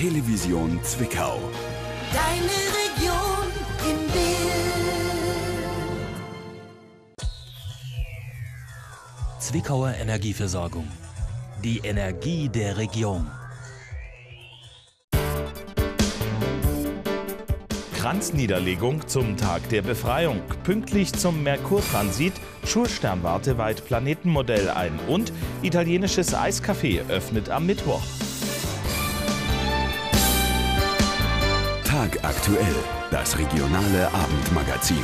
TeleVision Zwickau. Deine Region im Bild. Zwickauer Energieversorgung. Die Energie der Region. Kranzniederlegung zum Tag der Befreiung, pünktlich zum Merkurtransit, Schulsternwarte weiht Planetenmodell ein und italienisches Eiscafé öffnet am Mittwoch. TAGaktuell, das regionale Abendmagazin.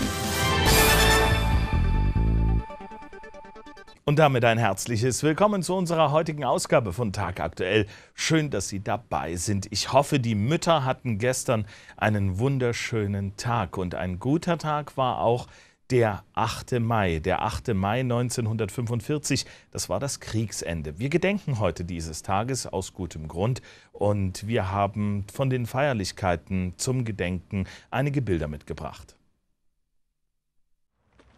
Und damit ein herzliches Willkommen zu unserer heutigen Ausgabe von TAGaktuell. Schön, dass Sie dabei sind. Ich hoffe, die Mütter hatten gestern einen wunderschönen Tag. Und ein guter Tag war auch der 8. Mai. Der 8. Mai 1945, das war das Kriegsende. Wir gedenken heute dieses Tages aus gutem Grund. Und wir haben von den Feierlichkeiten zum Gedenken einige Bilder mitgebracht.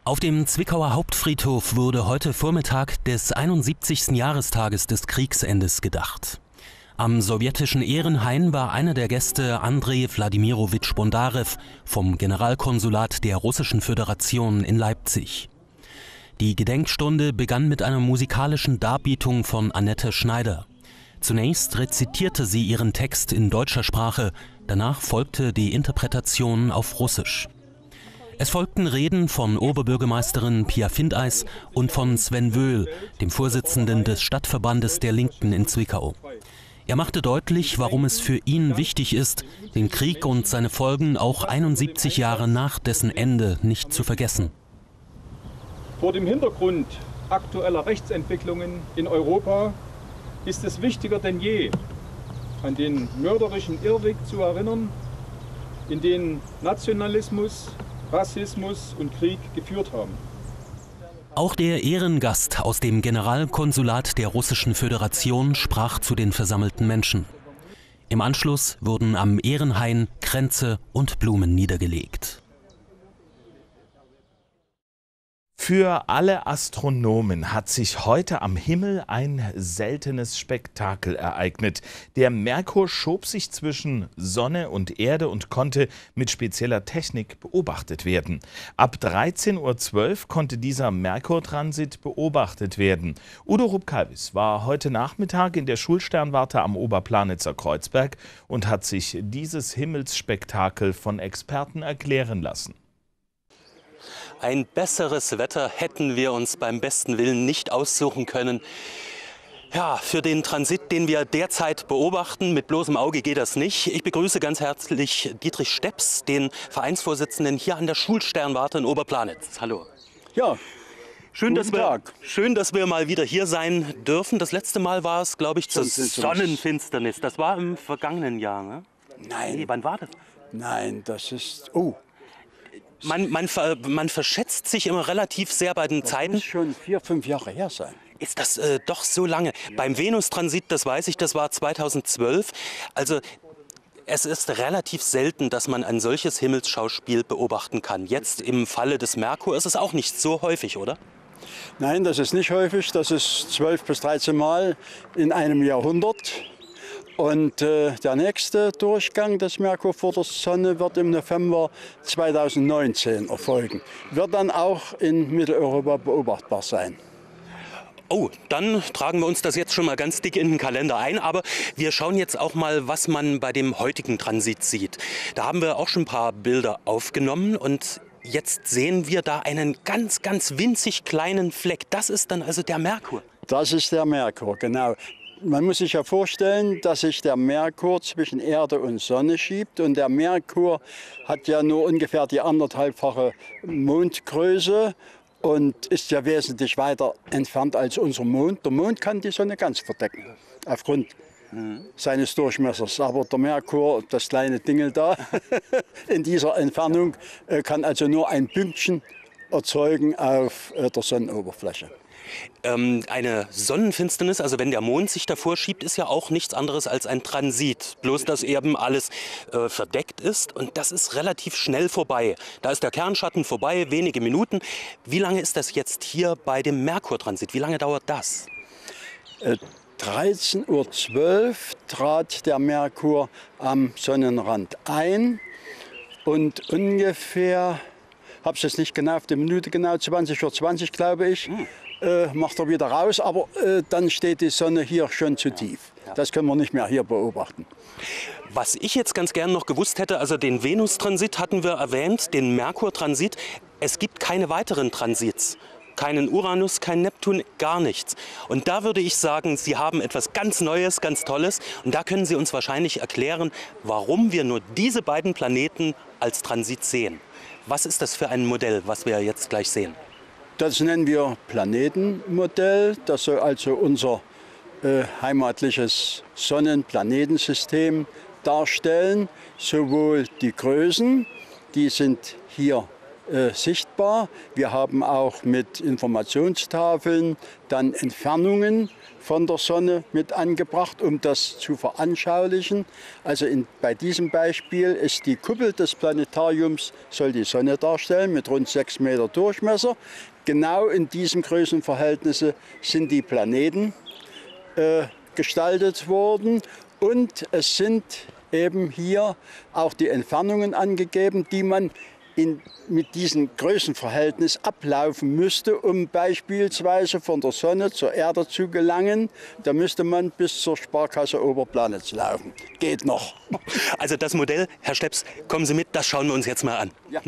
Auf dem Zwickauer Hauptfriedhof wurde heute Vormittag des 71. Jahrestages des Kriegsendes gedacht. Am sowjetischen Ehrenhain war einer der Gäste Andrei Wladimirovich Bondarev vom Generalkonsulat der Russischen Föderation in Leipzig. Die Gedenkstunde begann mit einer musikalischen Darbietung von Annette Schneider. Zunächst rezitierte sie ihren Text in deutscher Sprache, danach folgte die Interpretation auf Russisch. Es folgten Reden von Oberbürgermeisterin Pia Findeis und von Sven Wöhl, dem Vorsitzenden des Stadtverbandes der Linken in Zwickau. Er machte deutlich, warum es für ihn wichtig ist, den Krieg und seine Folgen auch 71 Jahre nach dessen Ende nicht zu vergessen. Vor dem Hintergrund aktueller Rechtsentwicklungen in Europa ist es wichtiger denn je, an den mörderischen Irrweg zu erinnern, in den Nationalismus, Rassismus und Krieg geführt haben. Auch der Ehrengast aus dem Generalkonsulat der Russischen Föderation sprach zu den versammelten Menschen. Im Anschluss wurden am Ehrenhain Kränze und Blumen niedergelegt. Für alle Astronomen hat sich heute am Himmel ein seltenes Spektakel ereignet. Der Merkur schob sich zwischen Sonne und Erde und konnte mit spezieller Technik beobachtet werden. Ab 13:12 Uhr konnte dieser Merkurtransit beobachtet werden. Udo Rupkalvis war heute Nachmittag in der Schulsternwarte am Oberplanitzer Kreuzberg und hat sich dieses Himmelsspektakel von Experten erklären lassen. Ein besseres Wetter hätten wir uns beim besten Willen nicht aussuchen können. Ja, für den Transit, den wir derzeit beobachten, mit bloßem Auge geht das nicht. Ich begrüße ganz herzlich Dietrich Stepps, den Vereinsvorsitzenden hier an der Schulsternwarte in Oberplanitz. Hallo. Ja, schön, dass wir mal wieder hier sein dürfen. Das letzte Mal war es, glaube ich, zur Sonnenfinsternis. Das war im vergangenen Jahr, ne? Nein. Nee, wann war das? Nein, das ist... Oh. Man verschätzt sich immer relativ sehr bei den Zeiten. Das muss schon 4, 5 Jahre her sein. Ist das doch so lange? Ja. Beim Venustransit, das weiß ich, das war 2012. Also es ist relativ selten, dass man ein solches Himmelsschauspiel beobachten kann. Jetzt im Falle des Merkur ist es auch nicht so häufig, oder? Nein, das ist nicht häufig. Das ist 12 bis 13 Mal in einem Jahrhundert. Und der nächste Durchgang des Merkur vor der Sonne wird im November 2019 erfolgen. Wird dann auch in Mitteleuropa beobachtbar sein. Oh, dann tragen wir uns das jetzt schon mal ganz dick in den Kalender ein. Aber wir schauen jetzt auch mal, was man bei dem heutigen Transit sieht. Da haben wir auch schon ein paar Bilder aufgenommen. Und jetzt sehen wir da einen ganz, ganz winzig kleinen Fleck. Das ist dann also der Merkur. Das ist der Merkur, genau. Man muss sich ja vorstellen, dass sich der Merkur zwischen Erde und Sonne schiebt. Und der Merkur hat ja nur ungefähr die 1,5-fache Mondgröße und ist ja wesentlich weiter entfernt als unser Mond. Der Mond kann die Sonne ganz verdecken, aufgrund seines Durchmessers. Aber der Merkur, das kleine Dingel da, in dieser Entfernung, kann also nur ein Pünktchen erzeugen auf der Sonnenoberfläche. Eine Sonnenfinsternis, also wenn der Mond sich davor schiebt, ist ja auch nichts anderes als ein Transit. Bloß, dass eben alles verdeckt ist und das ist relativ schnell vorbei. Da ist der Kernschatten vorbei, wenige Minuten. Wie lange ist das jetzt hier bei dem Merkurtransit? Wie lange dauert das? 13.12 Uhr trat der Merkur am Sonnenrand ein und ungefähr, habe es jetzt nicht genau auf die Minute genau, 20.20 Uhr glaube ich, macht er wieder raus, aber dann steht die Sonne hier schon zu tief. Das können wir nicht mehr hier beobachten. Was ich jetzt ganz gerne noch gewusst hätte, also den Venus-Transit hatten wir erwähnt, den Merkur-Transit. Es gibt keine weiteren Transits. Keinen Uranus, keinen Neptun, gar nichts. Und da würde ich sagen, Sie haben etwas ganz Neues, ganz Tolles. Und da können Sie uns wahrscheinlich erklären, warum wir nur diese beiden Planeten als Transit sehen. Was ist das für ein Modell, was wir jetzt gleich sehen? Das nennen wir Planetenmodell. Das soll also unser heimatliches Sonnenplanetensystem darstellen. Sowohl die Größen, die sind hier sichtbar. Wir haben auch mit Informationstafeln dann Entfernungen von der Sonne mit angebracht, um das zu veranschaulichen. Also bei diesem Beispiel ist die Kuppel des Planetariums, soll die Sonne darstellen, mit rund 6 Meter Durchmesser. Genau in diesen Größenverhältnissen sind die Planeten gestaltet worden und es sind eben hier auch die Entfernungen angegeben, die man mit diesem Größenverhältnis ablaufen müsste, um beispielsweise von der Sonne zur Erde zu gelangen. Da müsste man bis zur Sparkasse Oberplanitz laufen. Geht noch. Also das Modell, Herr Stepps, kommen Sie mit, das schauen wir uns jetzt mal an. Ja.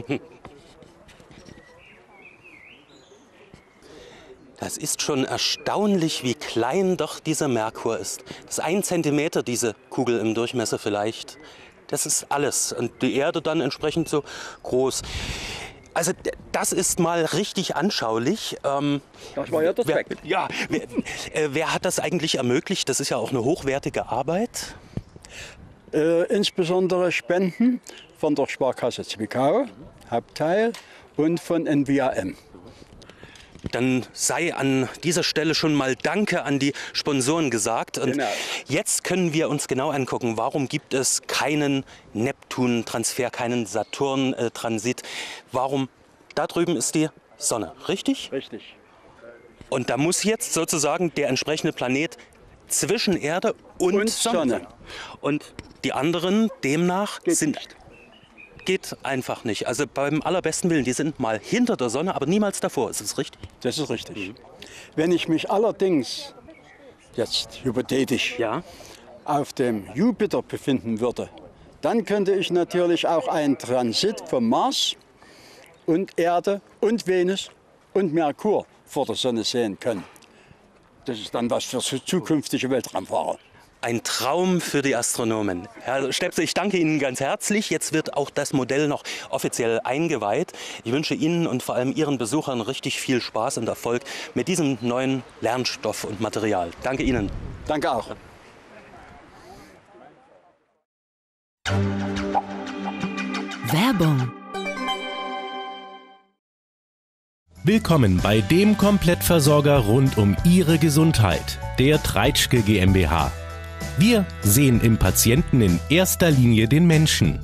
Das ist schon erstaunlich, wie klein doch dieser Merkur ist. Das ist 1 Zentimeter, diese Kugel im Durchmesser vielleicht. Das ist alles und die Erde dann entsprechend so groß. Also das ist mal richtig anschaulich. Das war ja der Zweck. Wer hat das eigentlich ermöglicht? Das ist ja auch eine hochwertige Arbeit. Insbesondere Spenden von der Sparkasse Zwickau, Hauptteil, und von NWAM. Dann sei an dieser Stelle schon mal Danke an die Sponsoren gesagt. Und genau. Jetzt können wir uns genau angucken, warum gibt es keinen Neptun-Transfer, keinen Saturn-Transit. Warum? Da drüben ist die Sonne, richtig? Richtig. Und da muss jetzt sozusagen der entsprechende Planet zwischen Erde und Sonne. Und die anderen demnach sind... Geht einfach nicht. Also beim allerbesten Willen, die sind mal hinter der Sonne, aber niemals davor. Ist das richtig? Das ist richtig. Wenn ich mich allerdings, jetzt hypothetisch, auf dem Jupiter befinden würde, dann könnte ich natürlich auch einen Transit von Mars und Erde und Venus und Merkur vor der Sonne sehen können. Das ist dann was für zukünftige Weltraumfahrer. Ein Traum für die Astronomen. Herr Stepps, ich danke Ihnen ganz herzlich. Jetzt wird auch das Modell noch offiziell eingeweiht. Ich wünsche Ihnen und vor allem Ihren Besuchern richtig viel Spaß und Erfolg mit diesem neuen Lernstoff und Material. Danke Ihnen. Danke auch. Werbung. Willkommen bei dem Komplettversorger rund um Ihre Gesundheit, der Treitschke GmbH. Wir sehen im Patienten in erster Linie den Menschen.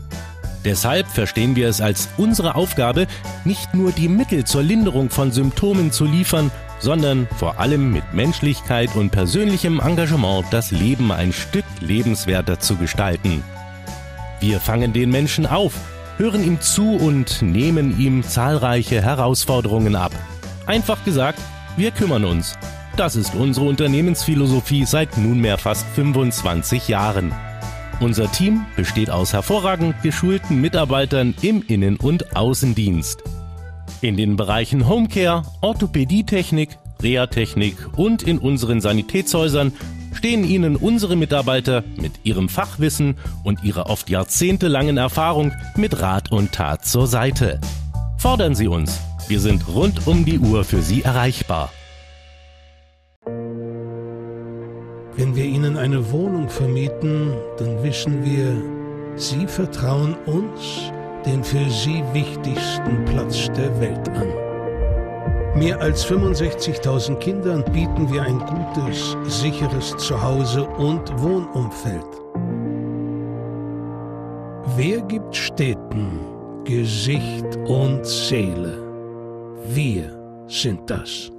Deshalb verstehen wir es als unsere Aufgabe, nicht nur die Mittel zur Linderung von Symptomen zu liefern, sondern vor allem mit Menschlichkeit und persönlichem Engagement das Leben ein Stück lebenswerter zu gestalten. Wir fangen den Menschen auf, hören ihm zu und nehmen ihm zahlreiche Herausforderungen ab. Einfach gesagt, wir kümmern uns. Das ist unsere Unternehmensphilosophie seit nunmehr fast 25 Jahren. Unser Team besteht aus hervorragend geschulten Mitarbeitern im Innen- und Außendienst. In den Bereichen Homecare, Orthopädietechnik, Reha-Technik und in unseren Sanitätshäusern stehen Ihnen unsere Mitarbeiter mit ihrem Fachwissen und ihrer oft jahrzehntelangen Erfahrung mit Rat und Tat zur Seite. Fordern Sie uns, wir sind rund um die Uhr für Sie erreichbar. Wenn wir Ihnen eine Wohnung vermieten, dann wissen wir, Sie vertrauen uns den für Sie wichtigsten Platz der Welt an. Mehr als 65.000 Kindern bieten wir ein gutes, sicheres Zuhause und Wohnumfeld. Wer gibt Städten Gesicht und Seele? Wir sind das.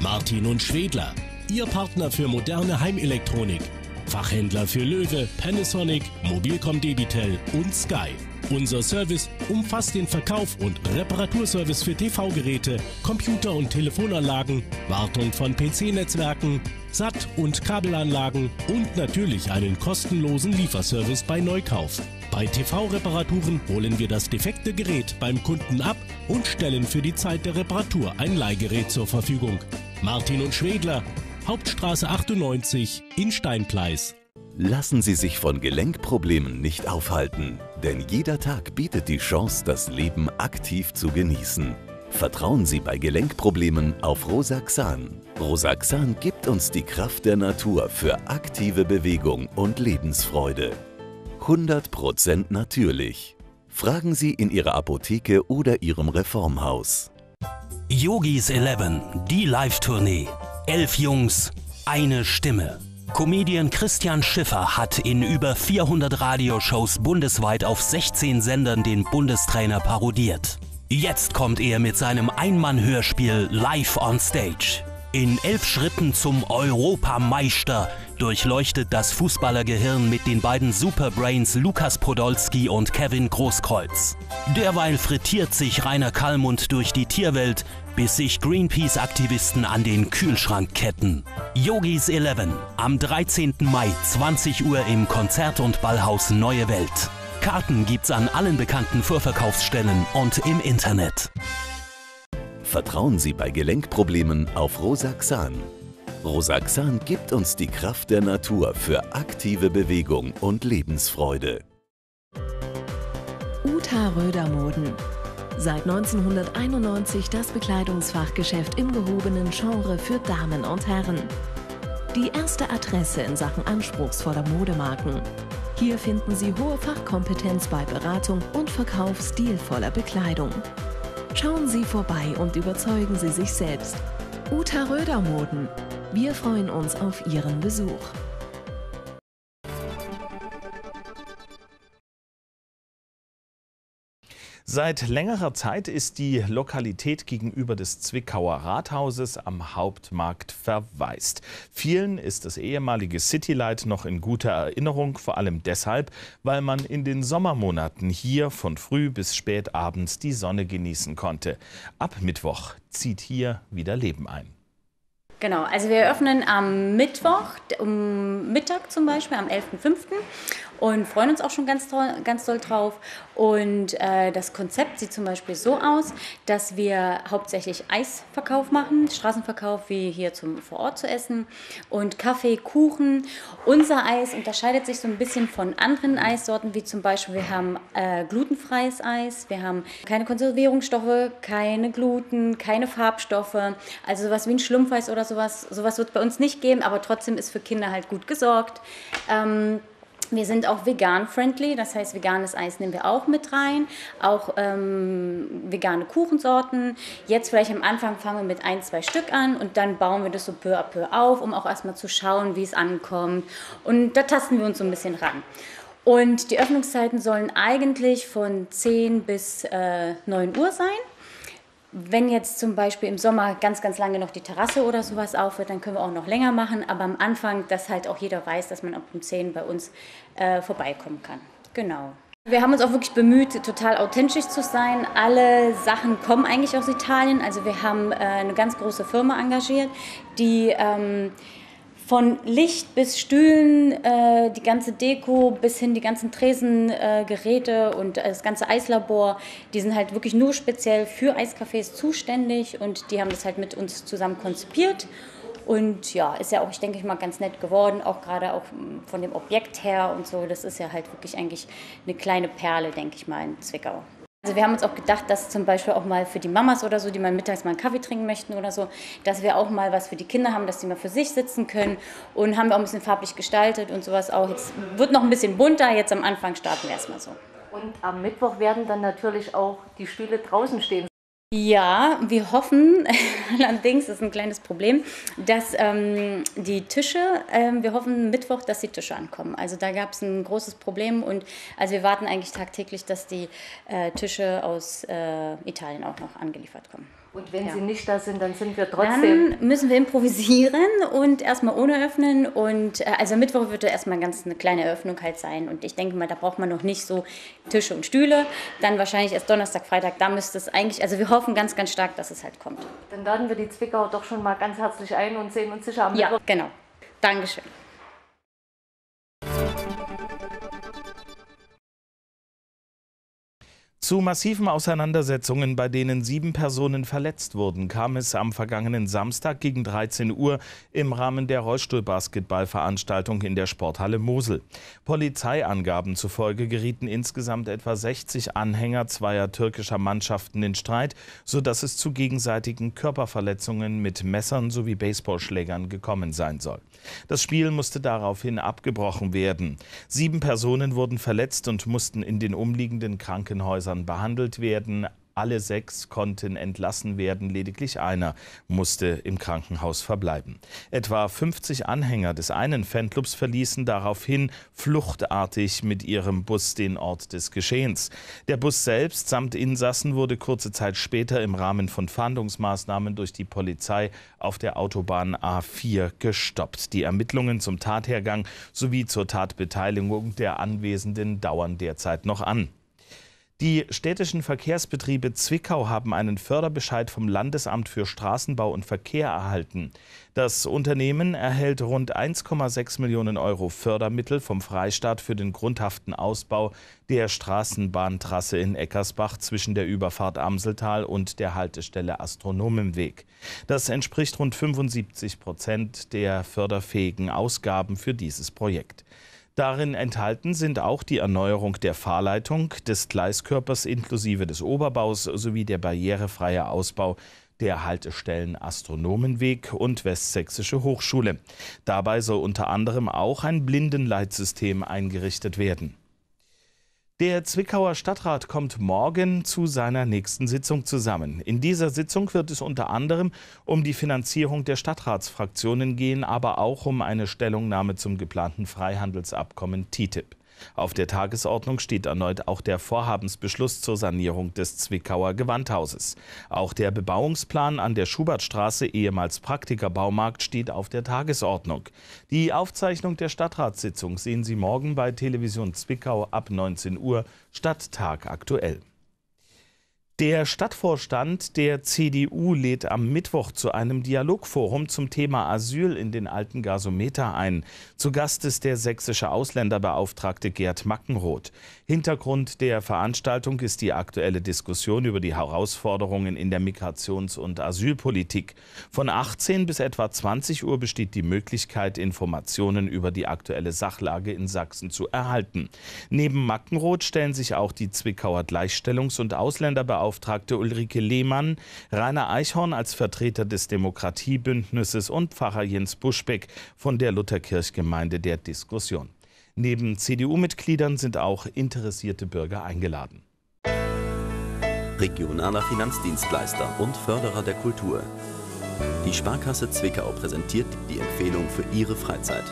Martin und Schwedler, Ihr Partner für moderne Heimelektronik. Fachhändler für Löwe, Panasonic, Mobilcom Debitel und Sky. Unser Service umfasst den Verkauf und Reparaturservice für TV-Geräte, Computer- und Telefonanlagen, Wartung von PC-Netzwerken, SAT- und Kabelanlagen und natürlich einen kostenlosen Lieferservice bei Neukauf. Bei TV-Reparaturen holen wir das defekte Gerät beim Kunden ab und stellen für die Zeit der Reparatur ein Leihgerät zur Verfügung. Martin und Schwedler, Hauptstraße 98 in Steinkleis. Lassen Sie sich von Gelenkproblemen nicht aufhalten, denn jeder Tag bietet die Chance, das Leben aktiv zu genießen. Vertrauen Sie bei Gelenkproblemen auf Rosaxan. Rosaxan gibt uns die Kraft der Natur für aktive Bewegung und Lebensfreude. 100% natürlich. Fragen Sie in Ihrer Apotheke oder Ihrem Reformhaus. Yogis 11, die Live-Tournee. 11 Jungs, eine Stimme. Comedian Christian Schiffer hat in über 400 Radioshows bundesweit auf 16 Sendern den Bundestrainer parodiert. Jetzt kommt er mit seinem Einmann-Hörspiel live on stage. In 11 Schritten zum Europameister durchleuchtet das Fußballergehirn mit den beiden Superbrains Lukas Podolski und Kevin Großkreuz. Derweil frittiert sich Rainer Kallmund durch die Tierwelt, bis sich Greenpeace-Aktivisten an den Kühlschrank ketten. Yogis 11, am 13. Mai 20 Uhr im Konzert- und Ballhaus Neue Welt. Karten gibt's an allen bekannten Vorverkaufsstellen und im Internet. Vertrauen Sie bei Gelenkproblemen auf Rosaxan. Rosaxan gibt uns die Kraft der Natur für aktive Bewegung und Lebensfreude. Uta Röder-Moden. Seit 1991 das Bekleidungsfachgeschäft im gehobenen Genre für Damen und Herren. Die erste Adresse in Sachen anspruchsvoller Modemarken. Hier finden Sie hohe Fachkompetenz bei Beratung und Verkauf stilvoller Bekleidung. Schauen Sie vorbei und überzeugen Sie sich selbst. Uta Röder-Moden. Wir freuen uns auf Ihren Besuch. Seit längerer Zeit ist die Lokalität gegenüber des Zwickauer Rathauses am Hauptmarkt verwaist. Vielen ist das ehemalige Citylight noch in guter Erinnerung, vor allem deshalb, weil man in den Sommermonaten hier von früh bis spät abends die Sonne genießen konnte. Ab Mittwoch zieht hier wieder Leben ein. Genau, also wir eröffnen am Mittwoch, um Mittag zum Beispiel, am 11.05. und freuen uns auch schon ganz doll drauf. Und das Konzept sieht zum Beispiel so aus, dass wir hauptsächlich Eisverkauf machen, Straßenverkauf, wie hier vor Ort zu essen, und Kaffee, Kuchen. Unser Eis unterscheidet sich so ein bisschen von anderen Eissorten, wie zum Beispiel wir haben glutenfreies Eis, wir haben keine Konservierungsstoffe, keine Gluten, keine Farbstoffe, also sowas wie ein Schlumpfeis oder sowas. Sowas wird es bei uns nicht geben, aber trotzdem ist für Kinder halt gut gesorgt. Wir sind auch vegan-friendly, das heißt, veganes Eis nehmen wir auch mit rein, auch vegane Kuchensorten. Jetzt vielleicht am Anfang fangen wir mit 1, 2 Stück an und dann bauen wir das so peu à peu auf, um auch erstmal zu schauen, wie es ankommt. Und da tasten wir uns so ein bisschen ran. Und die Öffnungszeiten sollen eigentlich von 10 bis 9 Uhr sein. Wenn jetzt zum Beispiel im Sommer ganz lange noch die Terrasse oder sowas auf wird, dann können wir auch noch länger machen. Aber am Anfang, dass halt auch jeder weiß, dass man ab um 10 bei uns vorbeikommen kann. Genau. Wir haben uns auch wirklich bemüht, total authentisch zu sein. Alle Sachen kommen eigentlich aus Italien. Also wir haben eine ganz große Firma engagiert, die von Licht bis Stühlen, die ganze Deko bis hin die ganzen Tresengeräte und das ganze Eislabor, die sind halt wirklich nur speziell für Eiscafés zuständig und die haben das halt mit uns zusammen konzipiert. Und ja, ist ja auch, ich denke mal, ganz nett geworden, auch gerade auch von dem Objekt her und so. Das ist ja halt wirklich eigentlich eine kleine Perle, denke ich mal, in Zwickau. Also wir haben uns auch gedacht, dass zum Beispiel auch mal für die Mamas oder so, die mal mittags mal einen Kaffee trinken möchten oder so, dass wir auch mal was für die Kinder haben, dass die mal für sich sitzen können, und haben wir auch ein bisschen farblich gestaltet und sowas auch. Jetzt wird noch ein bisschen bunter, jetzt am Anfang starten wir erstmal so. Und am Mittwoch werden dann natürlich auch die Stühle draußen stehen. Ja, wir hoffen, allerdings ist ein kleines Problem, dass die Tische, wir hoffen Mittwoch, dass die Tische ankommen. Also da gab es ein großes Problem und also wir warten eigentlich tagtäglich, dass die Tische aus Italien auch noch angeliefert kommen. Und wenn sie nicht da sind, dann sind wir trotzdem... Dann müssen wir improvisieren und erstmal ohne öffnen. Und also Mittwoch wird da erstmal ganz eine kleine Eröffnung halt sein. Und ich denke mal, da braucht man noch nicht so Tische und Stühle. Dann wahrscheinlich erst Donnerstag, Freitag, da müsste es eigentlich... Also wir hoffen ganz, ganz stark, dass es halt kommt. Dann laden wir die Zwickauer doch schon mal ganz herzlich ein und sehen uns sicher am Mittwoch. Ja, genau. Dankeschön. Zu massiven Auseinandersetzungen, bei denen 7 Personen verletzt wurden, kam es am vergangenen Samstag gegen 13 Uhr im Rahmen der Rollstuhlbasketballveranstaltung in der Sporthalle Mosel. Polizeiangaben zufolge gerieten insgesamt etwa 60 Anhänger zweier türkischer Mannschaften in Streit, sodass es zu gegenseitigen Körperverletzungen mit Messern sowie Baseballschlägern gekommen sein soll. Das Spiel musste daraufhin abgebrochen werden. 7 Personen wurden verletzt und mussten in den umliegenden Krankenhäusern behandelt werden. Alle 6 konnten entlassen werden, lediglich einer musste im Krankenhaus verbleiben. Etwa 50 Anhänger des einen Fanclubs verließen daraufhin fluchtartig mit ihrem Bus den Ort des Geschehens. Der Bus selbst samt Insassen wurde kurze Zeit später im Rahmen von Fahndungsmaßnahmen durch die Polizei auf der Autobahn A4 gestoppt. Die Ermittlungen zum Tathergang sowie zur Tatbeteiligung der Anwesenden dauern derzeit noch an. Die städtischen Verkehrsbetriebe Zwickau haben einen Förderbescheid vom Landesamt für Straßenbau und Verkehr erhalten. Das Unternehmen erhält rund 1,6 Millionen € Fördermittel vom Freistaat für den grundhaften Ausbau der Straßenbahntrasse in Eckersbach zwischen der Überfahrt Amseltal und der Haltestelle Astronomenweg. Das entspricht rund 75% der förderfähigen Ausgaben für dieses Projekt. Darin enthalten sind auch die Erneuerung der Fahrleitung, des Gleiskörpers inklusive des Oberbaus sowie der barrierefreie Ausbau der Haltestellen Astronomenweg und Westsächsische Hochschule. Dabei soll unter anderem auch ein Blindenleitsystem eingerichtet werden. Der Zwickauer Stadtrat kommt morgen zu seiner nächsten Sitzung zusammen. In dieser Sitzung wird es unter anderem um die Finanzierung der Stadtratsfraktionen gehen, aber auch um eine Stellungnahme zum geplanten Freihandelsabkommen TTIP. Auf der Tagesordnung steht erneut auch der Vorhabensbeschluss zur Sanierung des Zwickauer Gewandhauses. Auch der Bebauungsplan an der Schubertstraße, ehemals Praktikerbaumarkt, steht auf der Tagesordnung. Die Aufzeichnung der Stadtratssitzung sehen Sie morgen bei TeleVision Zwickau ab 19 Uhr statt TAGaktuell. Der Stadtvorstand der CDU lädt am Mittwoch zu einem Dialogforum zum Thema Asyl in den alten Gasometer ein. Zu Gast ist der sächsische Ausländerbeauftragte Gerd Mackenroth. Hintergrund der Veranstaltung ist die aktuelle Diskussion über die Herausforderungen in der Migrations- und Asylpolitik. Von 18 bis etwa 20 Uhr besteht die Möglichkeit, Informationen über die aktuelle Sachlage in Sachsen zu erhalten. Neben Mackenroth stellen sich auch die Zwickauer Gleichstellungs- und Ausländerbeauftragte Ulrike Lehmann, Rainer Eichhorn als Vertreter des Demokratiebündnisses und Pfarrer Jens Buschbeck von der Lutherkirchgemeinde der Diskussion. Neben CDU-Mitgliedern sind auch interessierte Bürger eingeladen. Regionaler Finanzdienstleister und Förderer der Kultur. Die Sparkasse Zwickau präsentiert die Empfehlung für Ihre Freizeit.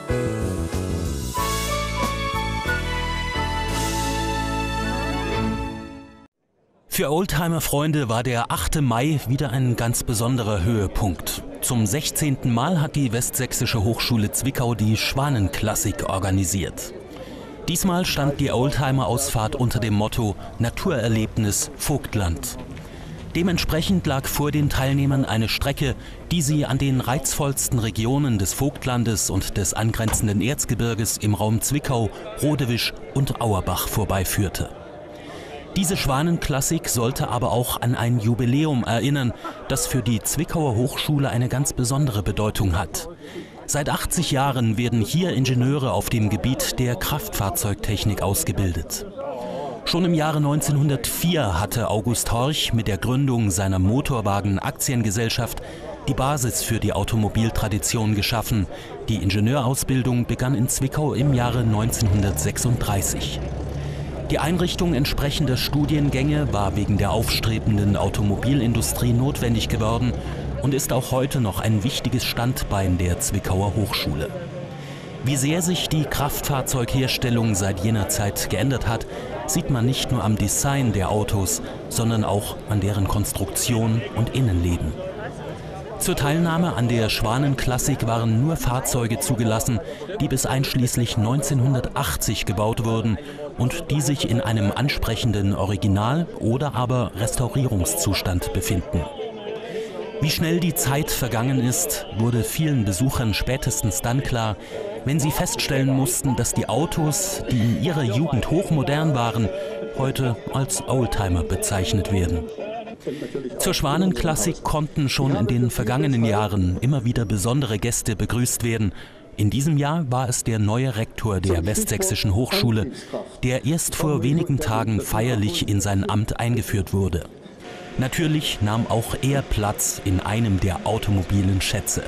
Für Oldtimer-Freunde war der 8. Mai wieder ein ganz besonderer Höhepunkt. Zum 16. Mal hat die Westsächsische Hochschule Zwickau die Schwanenklassik organisiert. Diesmal stand die Oldtimer-Ausfahrt unter dem Motto Naturerlebnis Vogtland. Dementsprechend lag vor den Teilnehmern eine Strecke, die sie an den reizvollsten Regionen des Vogtlandes und des angrenzenden Erzgebirges im Raum Zwickau, Rodewisch und Auerbach vorbeiführte. Diese Schwanenklassik sollte aber auch an ein Jubiläum erinnern, das für die Zwickauer Hochschule eine ganz besondere Bedeutung hat. Seit 80 Jahren werden hier Ingenieure auf dem Gebiet der Kraftfahrzeugtechnik ausgebildet. Schon im Jahre 1904 hatte August Horch mit der Gründung seiner Motorwagen-Aktiengesellschaft die Basis für die Automobiltradition geschaffen. Die Ingenieurausbildung begann in Zwickau im Jahre 1936. Die Einrichtung entsprechender Studiengänge war wegen der aufstrebenden Automobilindustrie notwendig geworden und ist auch heute noch ein wichtiges Standbein der Zwickauer Hochschule. Wie sehr sich die Kraftfahrzeugherstellung seit jener Zeit geändert hat, sieht man nicht nur am Design der Autos, sondern auch an deren Konstruktion und Innenleben. Zur Teilnahme an der Schwanenklassik waren nur Fahrzeuge zugelassen, die bis einschließlich 1980 gebaut wurden und die sich in einem ansprechenden Original- oder aber Restaurierungszustand befinden. Wie schnell die Zeit vergangen ist, wurde vielen Besuchern spätestens dann klar, wenn sie feststellen mussten, dass die Autos, die in ihrer Jugend hochmodern waren, heute als Oldtimer bezeichnet werden. Zur Schwanenklassik konnten schon in den vergangenen Jahren immer wieder besondere Gäste begrüßt werden. In diesem Jahr war es der neue Rektor der Westsächsischen Hochschule, der erst vor wenigen Tagen feierlich in sein Amt eingeführt wurde. Natürlich nahm auch er Platz in einem der automobilen Schätze.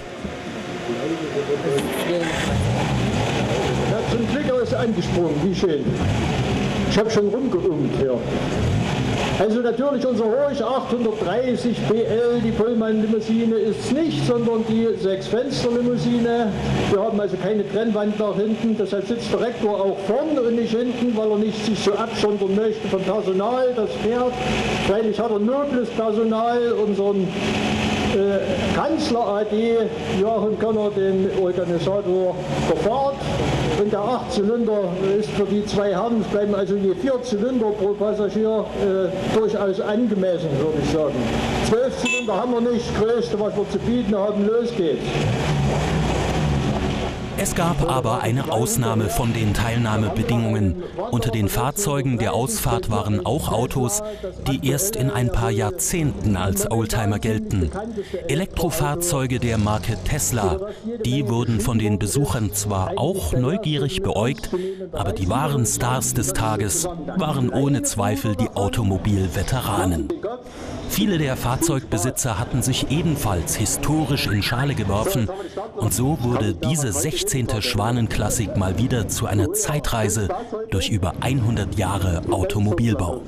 Herzlichen Blick, aber ist eingesprungen, wie schön. Ich habe schon rumgeungt hier. Also natürlich unser Horch 830 BL, die Pullman-Limousine ist es nicht, sondern die 6-Fenster-Limousine. Wir haben also keine Trennwand nach hinten, deshalb sitzt der Rektor auch vorne und nicht hinten, weil er nicht sich so absondern möchte vom Personal, das fährt. Freilich hat er nobles Personal, unseren Kanzler AD Joachim Körner, den Organisator der Fahrt. Und der 8-Zylinder ist für die zwei Herren, es bleiben also je 4 Zylinder pro Passagier durchaus angemessen, würde ich sagen. 12 Zylinder haben wir nicht, das Größte, was wir zu bieten haben, los geht's. Es gab aber eine Ausnahme von den Teilnahmebedingungen. Unter den Fahrzeugen der Ausfahrt waren auch Autos, die erst in ein paar Jahrzehnten als Oldtimer gelten. Elektrofahrzeuge der Marke Tesla, die wurden von den Besuchern zwar auch neugierig beäugt, aber die wahren Stars des Tages waren ohne Zweifel die Automobilveteranen. Viele der Fahrzeugbesitzer hatten sich ebenfalls historisch in Schale geworfen und so wurde diese 16. Schwanenklassik mal wieder zu einer Zeitreise durch über 100 Jahre Automobilbau.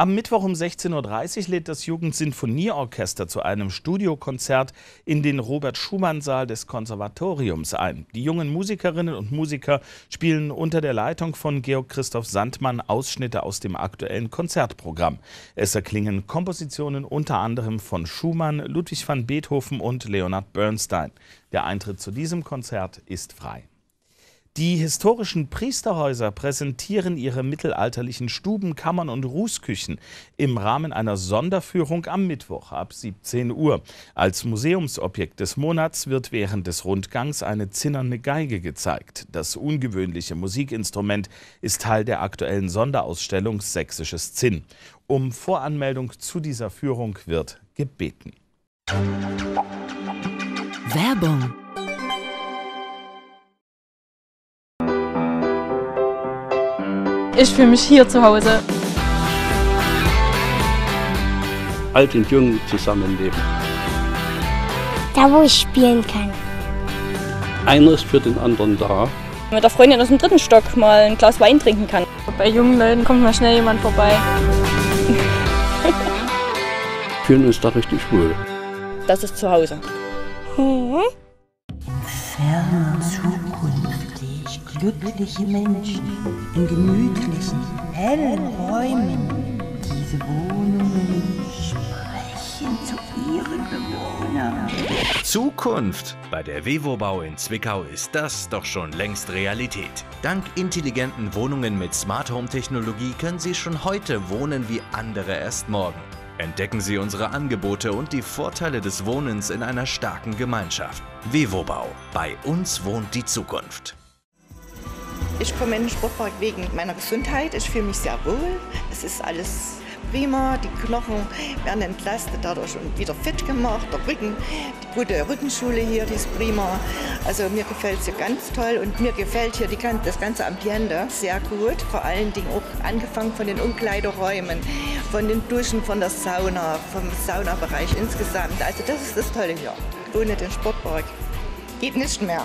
Am Mittwoch um 16:30 Uhr lädt das Jugendsinfonieorchester zu einem Studiokonzert in den Robert-Schumann-Saal des Konservatoriums ein. Die jungen Musikerinnen und Musiker spielen unter der Leitung von Georg Christoph Sandmann Ausschnitte aus dem aktuellen Konzertprogramm. Es erklingen Kompositionen unter anderem von Schumann, Ludwig van Beethoven und Leonard Bernstein. Der Eintritt zu diesem Konzert ist frei. Die historischen Priesterhäuser präsentieren ihre mittelalterlichen Stuben, Kammern und Rußküchen im Rahmen einer Sonderführung am Mittwoch ab 17 Uhr. Als Museumsobjekt des Monats wird während des Rundgangs eine zinnerne Geige gezeigt. Das ungewöhnliche Musikinstrument ist Teil der aktuellen Sonderausstellung Sächsisches Zinn. Um Voranmeldung zu dieser Führung wird gebeten. Werbung. Ich fühle mich hier zu Hause. Alt und jung zusammenleben. Da, wo ich spielen kann. Einer ist für den anderen da. Mit der Freundin aus dem 3. Stock mal ein Glas Wein trinken kann. Bei jungen Leuten kommt mal schnell jemand vorbei. Wir fühlen uns da richtig wohl. Das ist zu Hause. Hm? Ferne Zukunft. Glückliche Menschen in gemütlichen, hellen Räumen. Diese Wohnungen sprechen zu ihren Bewohnern. Zukunft! Bei der Wevobau in Zwickau ist das doch schon längst Realität. Dank intelligenten Wohnungen mit Smart Home Technologie können Sie schon heute wohnen wie andere erst morgen. Entdecken Sie unsere Angebote und die Vorteile des Wohnens in einer starken Gemeinschaft. Wevobau. Bei uns wohnt die Zukunft. Ich komme in den Sportpark wegen meiner Gesundheit. Ich fühle mich sehr wohl. Es ist alles prima. Die Knochen werden entlastet, dadurch und wieder fit gemacht. Der Rücken, die gute Rückenschule hier, die ist prima. Also mir gefällt es hier ganz toll und mir gefällt hier das ganze Ambiente sehr gut. Vor allen Dingen auch angefangen von den Umkleideräumen, von den Duschen, von der Sauna, vom Saunabereich insgesamt. Also das ist das Tolle hier. Ohne den Sportpark geht nicht mehr.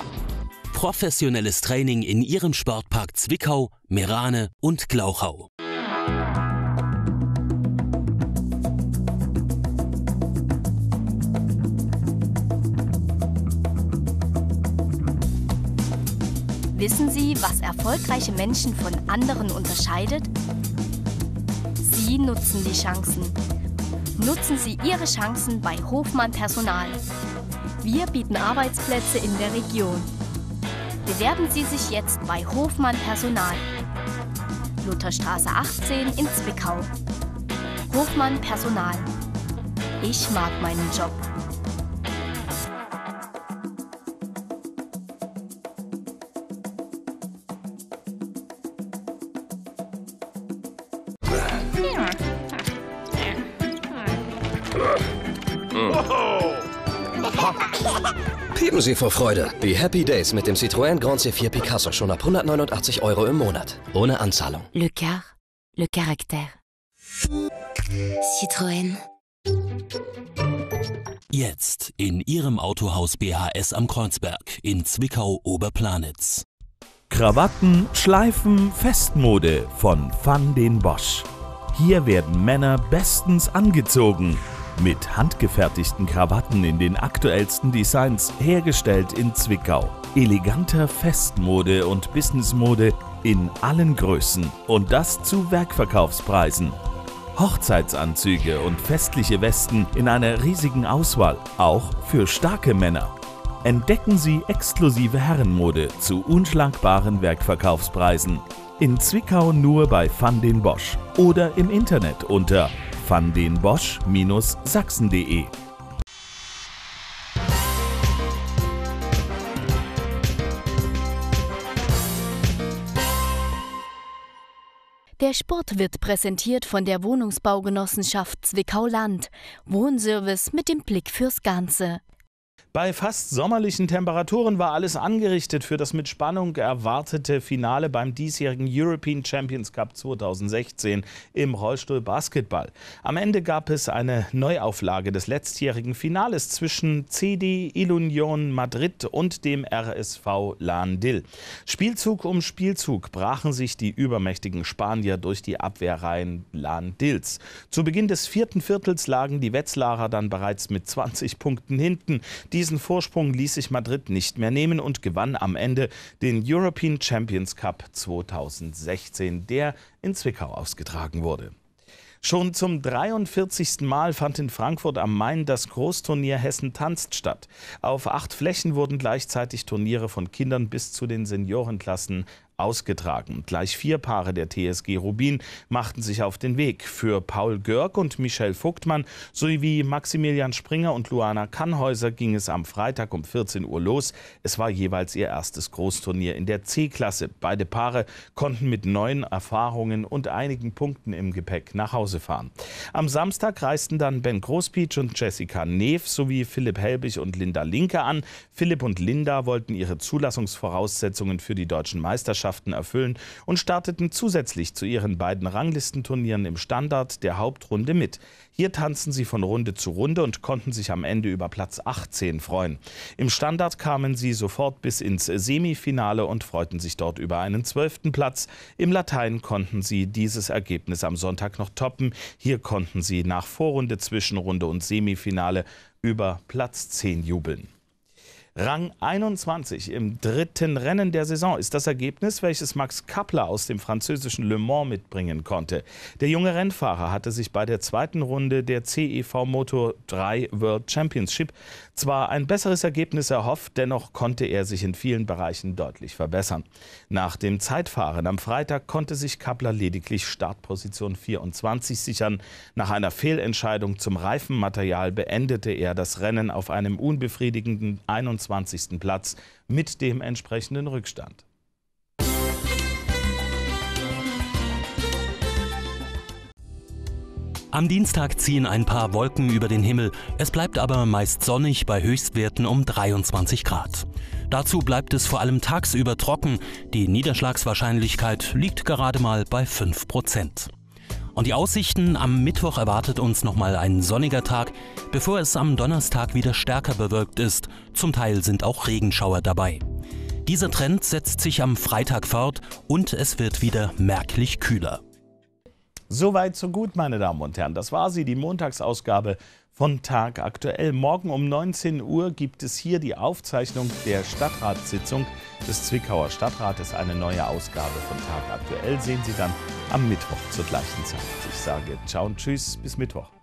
Professionelles Training in Ihrem Sportpark Zwickau, Meerane und Glauchau. Wissen Sie, was erfolgreiche Menschen von anderen unterscheidet? Sie nutzen die Chancen. Nutzen Sie Ihre Chancen bei Hofmann Personal. Wir bieten Arbeitsplätze in der Region. Bewerben Sie sich jetzt bei Hofmann Personal. Lutherstraße 18 in Zwickau. Hofmann Personal. Ich mag meinen Job. Pieben Sie vor Freude. Die Happy Days mit dem Citroën Grand C4 Picasso schon ab 189 € im Monat. Ohne Anzahlung. Le car, le caractère. Citroën. Jetzt in Ihrem Autohaus BHS am Kreuzberg in Zwickau-Oberplanitz. Krawatten, Schleifen, Festmode von Van den Bosch. Hier werden Männer bestens angezogen. Mit handgefertigten Krawatten in den aktuellsten Designs, hergestellt in Zwickau. Eleganter Festmode und Businessmode in allen Größen und das zu Werkverkaufspreisen. Hochzeitsanzüge und festliche Westen in einer riesigen Auswahl, auch für starke Männer. Entdecken Sie exklusive Herrenmode zu unschlagbaren Werkverkaufspreisen. In Zwickau nur bei Van den Bosch oder im Internet unter vandenbosch-sachsen.de. Der Sport wird präsentiert von der Wohnungsbaugenossenschaft Zwickau-Land. Wohnservice mit dem Blick fürs Ganze. Bei fast sommerlichen Temperaturen war alles angerichtet für das mit Spannung erwartete Finale beim diesjährigen European Champions Cup 2016 im Rollstuhl-Basketball. Am Ende gab es eine Neuauflage des letztjährigen Finales zwischen CD Ilunion Madrid und dem RSV Lahn-Dill. Spielzug um Spielzug brachen sich die übermächtigen Spanier durch die Abwehrreihen Lahn-Dills. Zu Beginn des vierten Viertels lagen die Wetzlarer dann bereits mit 20 Punkten hinten. Diesen Vorsprung ließ sich Madrid nicht mehr nehmen und gewann am Ende den European Champions Cup 2016, der in Zwickau ausgetragen wurde. Schon zum 43. Mal fand in Frankfurt am Main das Großturnier Hessen tanzt statt. Auf 8 Flächen wurden gleichzeitig Turniere von Kindern bis zu den Seniorenklassen ausgetragen. Gleich 4 Paare der TSG Rubin machten sich auf den Weg. Für Paul Görg und Michelle Vogtmann sowie Maximilian Springer und Luana Kannhäuser ging es am Freitag um 14 Uhr los. Es war jeweils ihr erstes Großturnier in der C-Klasse. Beide Paare konnten mit neuen Erfahrungen und einigen Punkten im Gepäck nach Hause fahren. Am Samstag reisten dann Ben Großpietsch und Jessica Neff sowie Philipp Helbig und Linda Linke an. Philipp und Linda wollten ihre Zulassungsvoraussetzungen für die deutschen Meisterschaften erfüllen und starteten zusätzlich zu ihren beiden Ranglistenturnieren im Standard der Hauptrunde mit. Hier tanzten sie von Runde zu Runde und konnten sich am Ende über Platz 18 freuen. Im Standard kamen sie sofort bis ins Semifinale und freuten sich dort über einen 12. Platz. Im Latein konnten sie dieses Ergebnis am Sonntag noch toppen. Hier konnten sie nach Vorrunde, Zwischenrunde und Semifinale über Platz 10 jubeln. Rang 21 im 3. Rennen der Saison ist das Ergebnis, welches Max Kappler aus dem französischen Le Mans mitbringen konnte. Der junge Rennfahrer hatte sich bei der 2. Runde der CEV Motor 3 World Championship zwar ein besseres Ergebnis erhofft, dennoch konnte er sich in vielen Bereichen deutlich verbessern. Nach dem Zeitfahren am Freitag konnte sich Kappler lediglich Startposition 24 sichern. Nach einer Fehlentscheidung zum Reifenmaterial beendete er das Rennen auf einem unbefriedigenden 21. Platz mit dem entsprechenden Rückstand. Am Dienstag ziehen ein paar Wolken über den Himmel, es bleibt aber meist sonnig bei Höchstwerten um 23 Grad. Dazu bleibt es vor allem tagsüber trocken, die Niederschlagswahrscheinlichkeit liegt gerade mal bei 5%. Und die Aussichten, am Mittwoch erwartet uns nochmal ein sonniger Tag, bevor es am Donnerstag wieder stärker bewölkt ist. Zum Teil sind auch Regenschauer dabei. Dieser Trend setzt sich am Freitag fort und es wird wieder merklich kühler. Soweit, so gut, meine Damen und Herren. Das war sie, die Montagsausgabe von TAGaktuell. Morgen um 19 Uhr gibt es hier die Aufzeichnung der Stadtratssitzung des Zwickauer Stadtrates. Eine neue Ausgabe von TAGaktuell sehen Sie dann am Mittwoch zur gleichen Zeit. Ich sage Ciao und Tschüss, bis Mittwoch.